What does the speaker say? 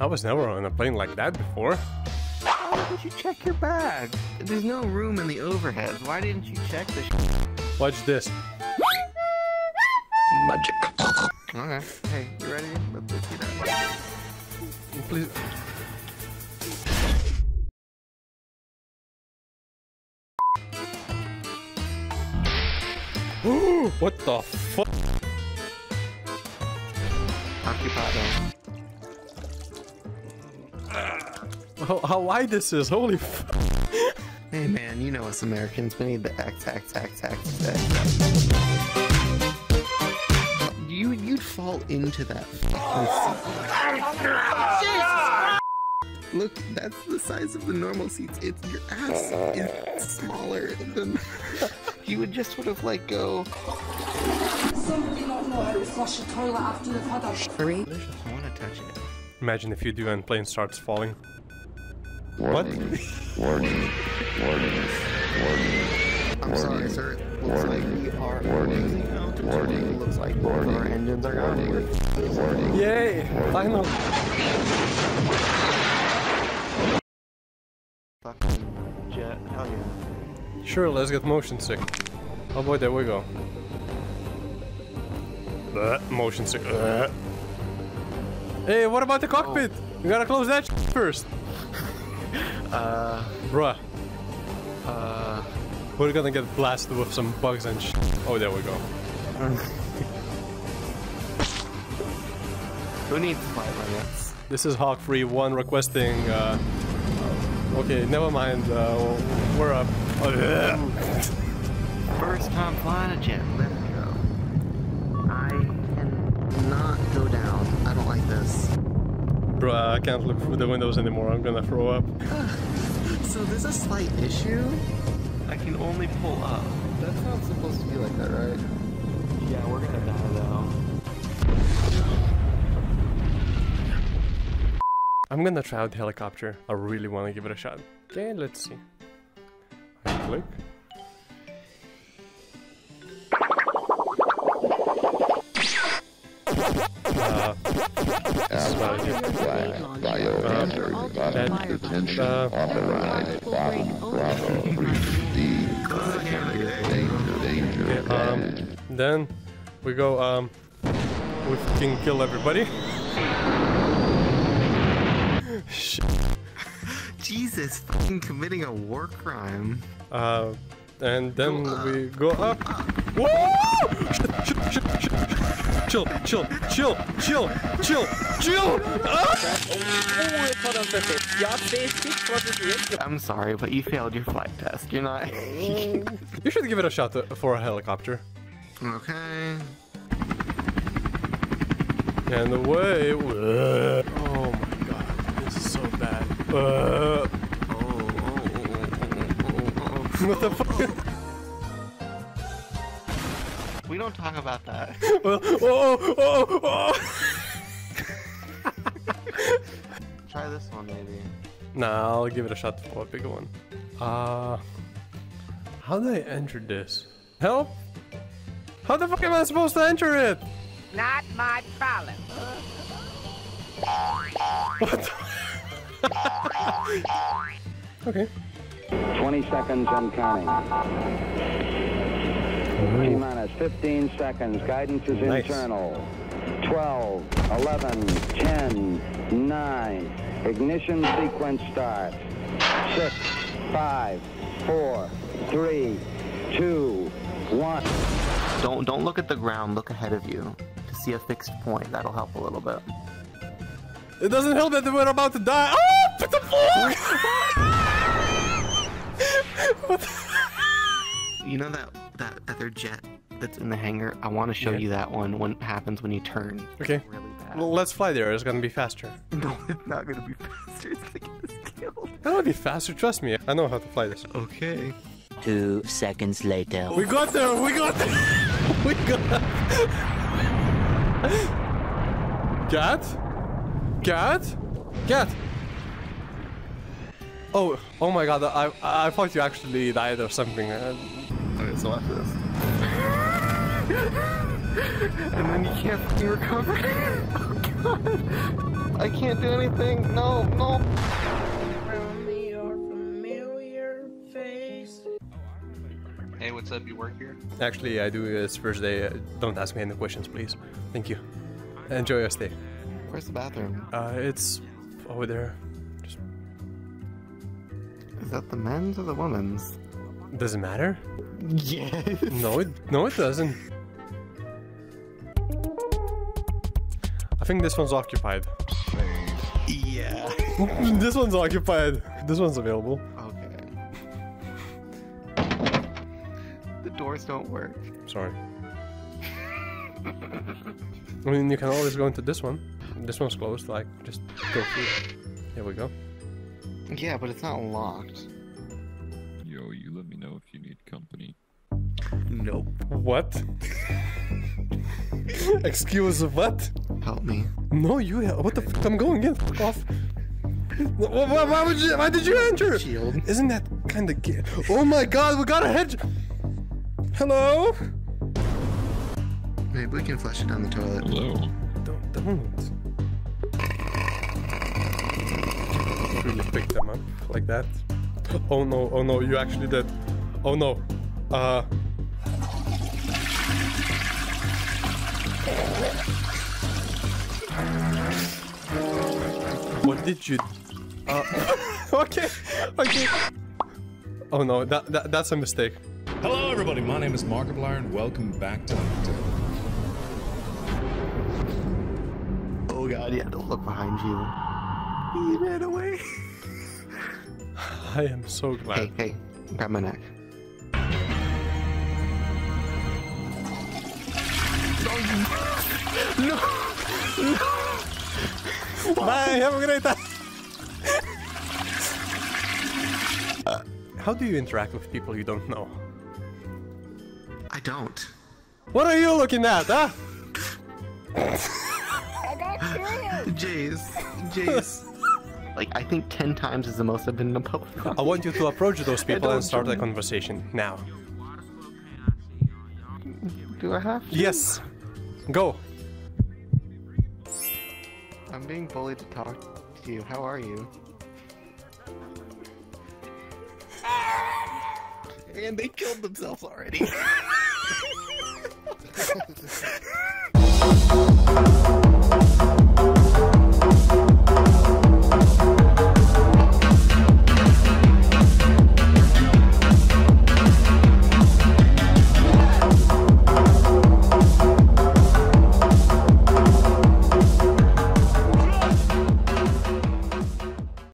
I was never on a plane like that before. Why didn't you check your bag? There's no room in the overheads. Why didn't you check the sh? Watch this. Magic. Okay. Hey, you ready? Let's get out. Please. What the fuck? Occupado. How wide this is, holy f. Hey man, you know us Americans, we need the act. You'd fall into that fucking seat. Look, that's the size of the normal seats. It's your ass is smaller than you would just sort of like go. Somebody not know how to flush the toilet after they've had a free. I just wanna touch it. Imagine if you do and plane starts falling. What? Warning. I'm sorry, sir. It looks like we are losing altitude. It looks like both of our engines are gone. Yay! Final. Fucking jet. Hell yeah. Sure, let's get motion sick. Oh boy, there we go. Motion sick. Hey, what about the cockpit? Oh. We gotta close that shit first. Bruh. We're gonna get blasted with some bugs and shit. Oh, there we go. Who needs 5 minutes? This is Hawk 31 requesting, okay, never mind, we're up. First time flying a jet, let it go. I cannot go down. I don't like this. Bruh, I can't look through the windows anymore, I'm gonna throw up. So there's a slight issue. I can only pull up. That's not supposed to be like that, right? Yeah, we're gonna die now. I'm gonna try out the helicopter. I really wanna give it a shot. Okay, let's see. I click. Then we go we can kill everybody. Shit. Jesus, fucking committing a war crime. And then we go up. Whoa! Chill! I'm sorry, but you failed your flight test. You're not. You should give it a shot for a helicopter. Okay. And away. Oh my god, this is so bad. What the fuck? We don't talk about that. Try this one, maybe. Nah, I'll give it a shot for a big one. How do I enter this? Help? How the fuck am I supposed to enter it? Not my problem. What? Okay. 20 seconds and counting. T-minus 15 seconds, guidance is nice. Internal, 12, 11, 10, 9, ignition sequence start, 6, 5, 4, 3, 2, 1. Don't look at the ground, look ahead of you to see a fixed point, that'll help a little bit. It doesn't help that we're about to die. Oh, what the fuck? What the you know that other jet that's in the hangar? I want to show you that one when it happens when you turn. Okay. It's really bad. Well, let's fly there. It's gonna be faster. No, it's not gonna be faster. It's gonna get us killed. It's gonna be faster. Trust me. I know how to fly this. Okay. 2 seconds later. We got there. We got. Cat. Oh my god. I thought you actually died or something. Okay, so watch this. And then you can't fucking recover. Oh god. I can't do anything. No, no. Hey, what's up? You work here? Actually, I do. It's first day. Don't ask me any questions, please. Thank you. Enjoy your stay. Where's the bathroom? It's over there. Just... Is that the men's or the women's? Does it matter? Yes. No, it doesn't. I think this one's occupied. Yeah. This one's occupied. This one's available. Doors don't work. Sorry. I mean, you can always go into this one. This one's closed, like, just go through. Here we go. Yeah, but it's not locked. Yo, you let me know if you need company. Nope. What? Excuse what? Help me. No, you, what the fuck? I'm going in. Fuck off. Why would you, why did you enter? Shield. Isn't that kind of gay? Oh my god, we got a hedge. Hello? Maybe we can flush it down the toilet. Hello? Don't. Really pick them up like that. Oh no, you actually did. Oh no. What did you... Okay. Oh no, that's a mistake. Hello everybody, my name is Markiplier and welcome back to LinkedIn. Oh god, yeah, don't look behind you. He ran away. I am so glad. Hey, grab my neck. No! No! Bye, have a great time! How do you interact with people you don't know? I don't. What are you looking at, huh? I got curious. Jeez. Like, I think 10 times is the most I've been in a public company. I want you to approach those people and start a conversation now. Do I have to? Yes. Go. I'm being bullied to talk to you. How are you? And they killed themselves already.